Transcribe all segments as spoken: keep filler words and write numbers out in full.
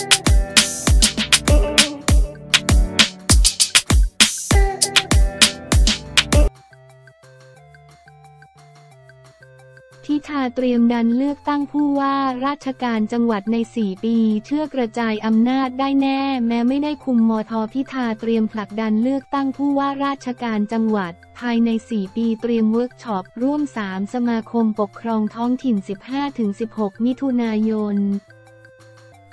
พิธาเตรียมดันเลือกตั้งผู้ว่าราชการจังหวัดในสี่ปีเชื่อกระจายอำนาจได้แน่แม้ไม่ได้คุมมท.พิธาเตรียมผลักดันเลือกตั้งผู้ว่าราชการจังหวัดภายในสี่ปีเตรียมเวิร์กช็อปร่วมสามสมาคมปกครองท้องถิ่น สิบห้าถึงสิบหก มิถุนายน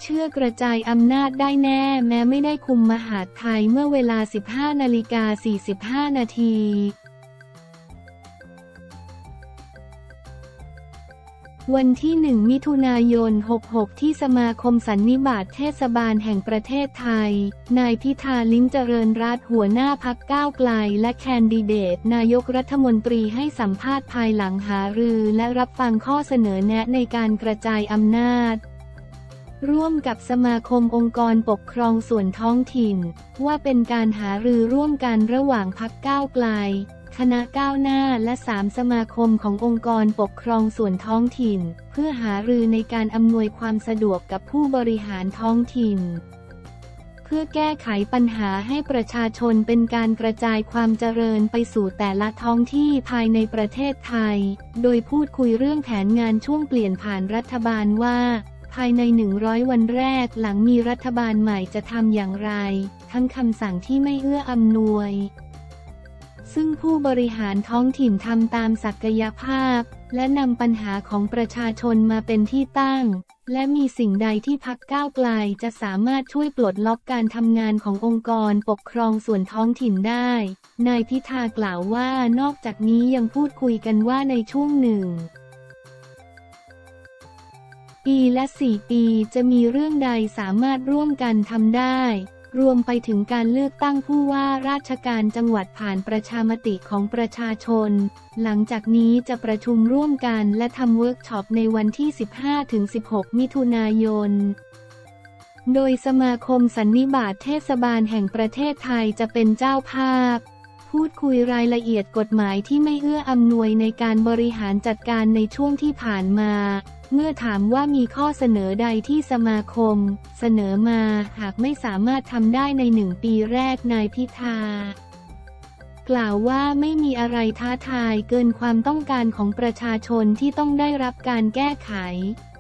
เชื่อกระจายอำนาจได้แน่แม้ไม่ได้คุมมหาดไทยเมื่อเวลา สิบห้านาฬิกาสี่สิบห้า นาทีวันที่ หนึ่ง มิถุนายน หกหก ที่สมาคมสันนิบาตเทศบาลแห่งประเทศไทยนายพิธา ลิ้มเจริญรัตน์หัวหน้าพรรคก้าวไกลและแคนดิเดตนายกรัฐมนตรีให้สัมภาษณ์ภายหลังหารือและรับฟังข้อเสนอแนะในการกระจายอำนาจร่วมกับสมาคมองค์กรปกครองส่วนท้องถิ่นว่าเป็นการหารือร่วมกันระหว่างพรรคก้าวไกลคณะก้าวหน้าและสามสมาคมขององค์กรปกครองส่วนท้องถิ่นเพื่อหารือในการอำนวยความสะดวกกับผู้บริหารท้องถิ่นเพื่อแก้ไขปัญหาให้ประชาชนเป็นการกระจายความเจริญไปสู่แต่ละท้องที่ภายในประเทศไทยโดยพูดคุยเรื่องแผนงานช่วงเปลี่ยนผ่านรัฐบาลว่าภายในหนึ่งร้อยวันแรกหลังมีรัฐบาลใหม่จะทำอย่างไรทั้งคำสั่งที่ไม่เอื้ออำนวยซึ่งผู้บริหารท้องถิ่นทำตามศักยภาพและนำปัญหาของประชาชนมาเป็นที่ตั้งและมีสิ่งใดที่พรรคก้าวไกลจะสามารถช่วยปลดล็อกการทำงานขององค์กรปกครองส่วนท้องถิ่นได้นายพิธากล่าวว่านอกจากนี้ยังพูดคุยกันว่าในช่วงหนึ่งปีและสี่ปีจะมีเรื่องใดสามารถร่วมกันทำได้รวมไปถึงการเลือกตั้งผู้ว่าราชการจังหวัดผ่านประชามติของประชาชนหลังจากนี้จะประชุมร่วมกันและทำเวิร์กช็อปในวันที่ สิบห้าถึงสิบหก มิถุนายนโดยสมาคมสันนิบาตเทศบาลแห่งประเทศไทยจะเป็นเจ้าภาพพูดคุยรายละเอียดกฎหมายที่ไม่เอื้ออำนวยในการบริหารจัดการในช่วงที่ผ่านมาเมื่อถามว่ามีข้อเสนอใดที่สมาคมเสนอมาหากไม่สามารถทำได้ในหนึ่งปีแรกนายพิธากล่าวว่าไม่มีอะไรท้าทายเกินความต้องการของประชาชนที่ต้องได้รับการแก้ไข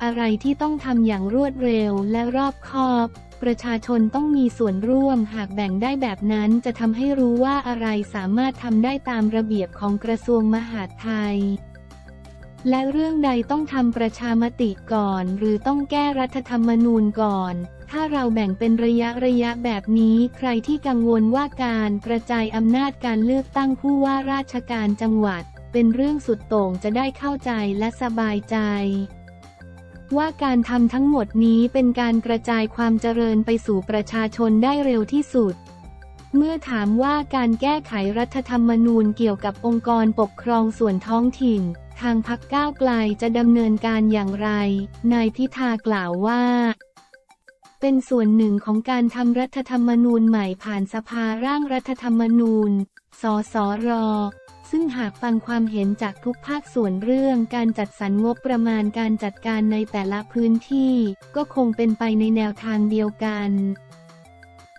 อะไรที่ต้องทำอย่างรวดเร็วและรอบคอบประชาชนต้องมีส่วนร่วมหากแบ่งได้แบบนั้นจะทำให้รู้ว่าอะไรสามารถทำได้ตามระเบียบของกระทรวงมหาดไทยและเรื่องใดต้องทำประชามติก่อนหรือต้องแก้รัฐธรรมนูญก่อนถ้าเราแบ่งเป็นระยะระยะแบบนี้ใครที่กังวลว่าการกระจายอำนาจการเลือกตั้งผู้ว่าราชการจังหวัดเป็นเรื่องสุดโต่งจะได้เข้าใจและสบายใจว่าการทำทั้งหมดนี้เป็นการกระจายความเจริญไปสู่ประชาชนได้เร็วที่สุดเมื่อถามว่าการแก้ไขรัฐธรรมนูญเกี่ยวกับองค์กรปกครองส่วนท้องถิ่นทางพรรคก้าวไกลจะดำเนินการอย่างไรนายพิธากล่าวว่าเป็นส่วนหนึ่งของการทำรัฐธรรมนูญใหม่ผ่านสภาร่างรัฐธรรมนูญสสร.ซึ่งหากฟังความเห็นจากทุกภาคส่วนเรื่องการจัดสรรงบประมาณการจัดการในแต่ละพื้นที่ก็คงเป็นไปในแนวทางเดียวกัน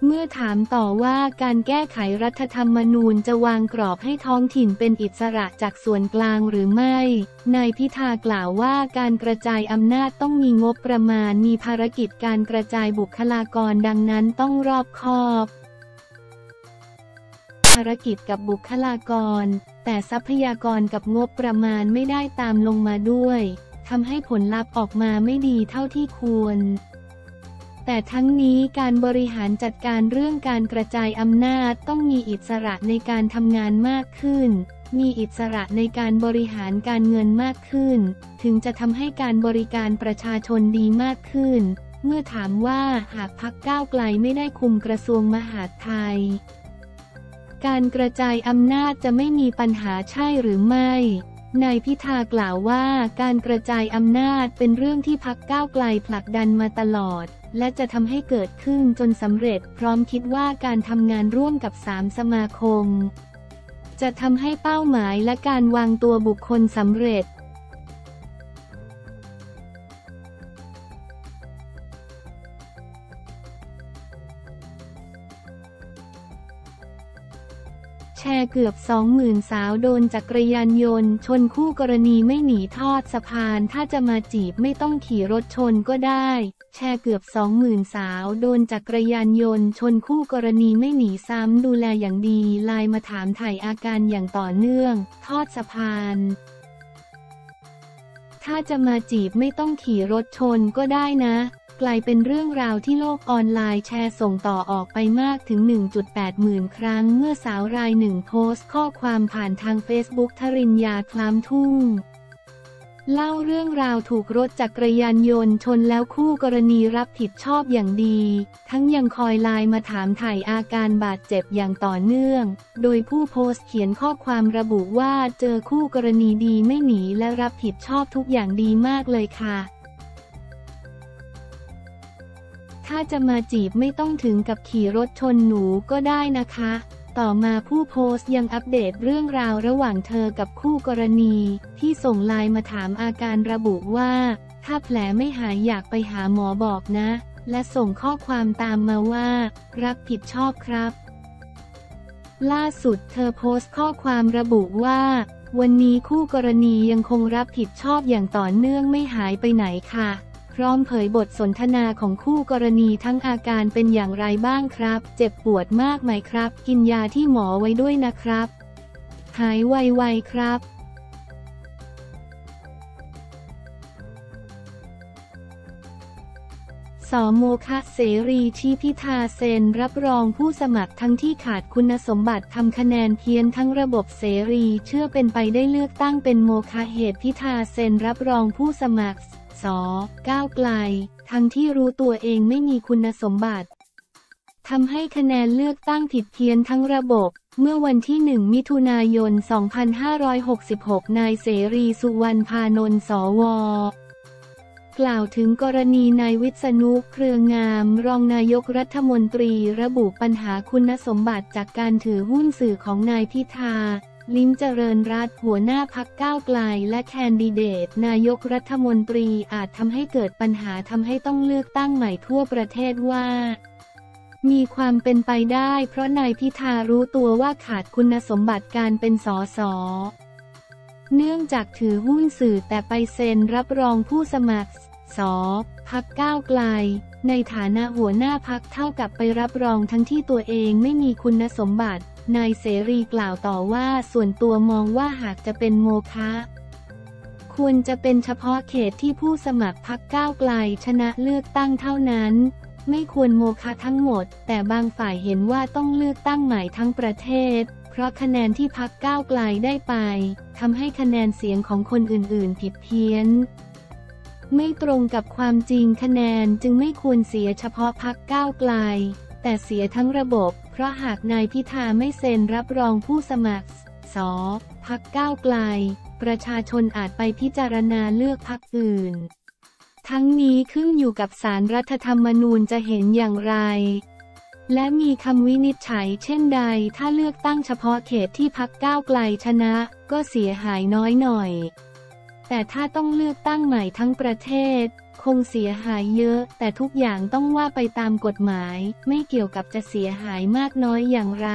เมื่อถามต่อว่าการแก้ไขรัฐธรรมนูญจะวางกรอบให้ท้องถิ่นเป็นอิสระจากส่วนกลางหรือไม่นายพิธากล่าวว่าการกระจายอำนาจต้องมีงบประมาณมีภารกิจการกระจายบุคลากรดังนั้นต้องรอบคอบภารกิจกับบุคลากรแต่ทรัพยากรกับงบประมาณไม่ได้ตามลงมาด้วยทำให้ผลลัพธ์ออกมาไม่ดีเท่าที่ควรแต่ทั้งนี้การบริหารจัดการเรื่องการกระจายอำนาจต้องมีอิสระในการทำงานมากขึ้นมีอิสระในการบริหารการเงินมากขึ้นถึงจะทำให้การบริการประชาชนดีมากขึ้นเมื่อถามว่าหากพรรคก้าวไกลไม่ได้คุมกระทรวงมหาดไทยการกระจายอำนาจจะไม่มีปัญหาใช่หรือไม่นายพิธากล่าวว่าการกระจายอำนาจเป็นเรื่องที่พรรคก้าวไกลผลักดันมาตลอดและจะทำให้เกิดขึ้นจนสำเร็จพร้อมคิดว่าการทำงานร่วมกับสามสมาคมจะทำให้เป้าหมายและการวางตัวบุคคลสำเร็จ แชร์เกือบ สองหมื่น สาวโดนจักรยานยนต์ชนคู่กรณีไม่หนีทอดสะพานถ้าจะมาจีบไม่ต้องขี่รถชนก็ได้แชร์เกือบ สองหมื่น สาวโดนจักรยานยนต์ชนคู่กรณีไม่หนีซ้ำดูแลอย่างดีไลน์มาถามถ่ายอาการอย่างต่อเนื่องทอดสะพานถ้าจะมาจีบไม่ต้องขี่รถชนก็ได้นะกลายเป็นเรื่องราวที่โลกออนไลน์แชร์ส่งต่อออกไปมากถึง หนึ่งจุดแปดหมื่น ครั้งเมื่อสาวรายหนึ่งโพสต์ข้อความผ่านทางเฟซบุ๊กธริญญา คล้ำทุ่งเล่าเรื่องราวถูกรถจักรยานยนต์ชนแล้วคู่กรณีรับผิดชอบอย่างดีทั้งยังคอยไลน์มาถามถ่ายอาการบาดเจ็บอย่างต่อเนื่องโดยผู้โพสต์เขียนข้อความระบุว่าเจอคู่กรณีดีไม่หนีและรับผิดชอบทุกอย่างดีมากเลยค่ะถ้าจะมาจีบไม่ต้องถึงกับขี่รถชนหนูก็ได้นะคะต่อมาผู้โพสต์ยังอัปเดตเรื่องราวระหว่างเธอกับคู่กรณีที่ส่งไลน์มาถามอาการระบุว่าถ้าแผลไม่หายอยากไปหาหมอบอกนะและส่งข้อความตามมาว่ารับผิดชอบครับล่าสุดเธอโพสต์ข้อความระบุว่าวันนี้คู่กรณียังคงรับผิดชอบอย่างต่อเนื่องไม่หายไปไหนค่ะพร้อมเผยบทสนทนาของคู่กรณีทั้งอาการเป็นอย่างไรบ้างครับเจ็บปวดมากไหมครับกินยาที่หมอไว้ด้วยนะครับหายไวๆครับสโมคเสรีชี้พิธาเซ็นรับรองผู้สมัครทั้งที่ขาดคุณสมบัติทำคะแนนเพี้ยนทั้งระบบเสรีเชื่อเป็นไปได้เลือกตั้งเป็นโมฆะเหตุพิธาเซ็นรับรองผู้สมัครส.ก้าวไกลทั้งที่รู้ตัวเองไม่มีคุณสมบัติทำให้คะแนนเลือกตั้งผิดเพี้ยนทั้งระบบเมื่อวันที่หนึ่งมิถุนายนสองพันห้าร้อยหกสิบหกนายเสรีสุวรรณพานนท์สว.กล่าวถึงกรณีนายวิษณุเครืองามรองนายกรัฐมนตรีระบุปัญหาคุณสมบัติจากการถือหุ้นสื่อของนายพิธาลิ้มเจริญรัตน์หัวหน้าพรรคก้าวไกลและแคนดิเดตนายกรัฐมนตรีอาจทำให้เกิดปัญหาทำให้ต้องเลือกตั้งใหม่ทั่วประเทศว่ามีความเป็นไปได้เพราะนายพิธารู้ตัวว่าขาดคุณสมบัติการเป็นส.ส.เนื่องจากถือหุ้นสื่อแต่ไปเซ็นรับรองผู้สมัครส.พรรคก้าวไกลในฐานะหัวหน้าพรรคเท่ากับไปรับรองทั้งที่ตัวเองไม่มีคุณสมบัตินายเสรีกล่าวต่อว่าส่วนตัวมองว่าหากจะเป็นโมฆะควรจะเป็นเฉพาะเขตที่ผู้สมัครพรรคก้าวไกลชนะเลือกตั้งเท่านั้นไม่ควรโมฆะทั้งหมดแต่บางฝ่ายเห็นว่าต้องเลือกตั้งใหม่ทั้งประเทศเพราะคะแนนที่พรรคก้าวไกลได้ไปทำให้คะแนนเสียงของคนอื่นๆผิดเพี้ยนไม่ตรงกับความจริงคะแนนจึงไม่ควรเสียเฉพาะพรรคก้าวไกลแต่เสียทั้งระบบเพราะหากนายพิธาไม่เซ็นรับรองผู้สมัครส.พรรคก้าวไกลประชาชนอาจไปพิจารณาเลือกพรรคอื่นทั้งนี้ขึ้นอยู่กับศาลรัฐธรรมนูญจะเห็นอย่างไรและมีคำวินิจฉัยเช่นใดถ้าเลือกตั้งเฉพาะเขตที่พรรคก้าวไกลชนะก็เสียหายน้อยหน่อยแต่ถ้าต้องเลือกตั้งใหม่ทั้งประเทศคงเสียหายเยอะแต่ทุกอย่างต้องว่าไปตามกฎหมายไม่เกี่ยวกับจะเสียหายมากน้อยอย่างไร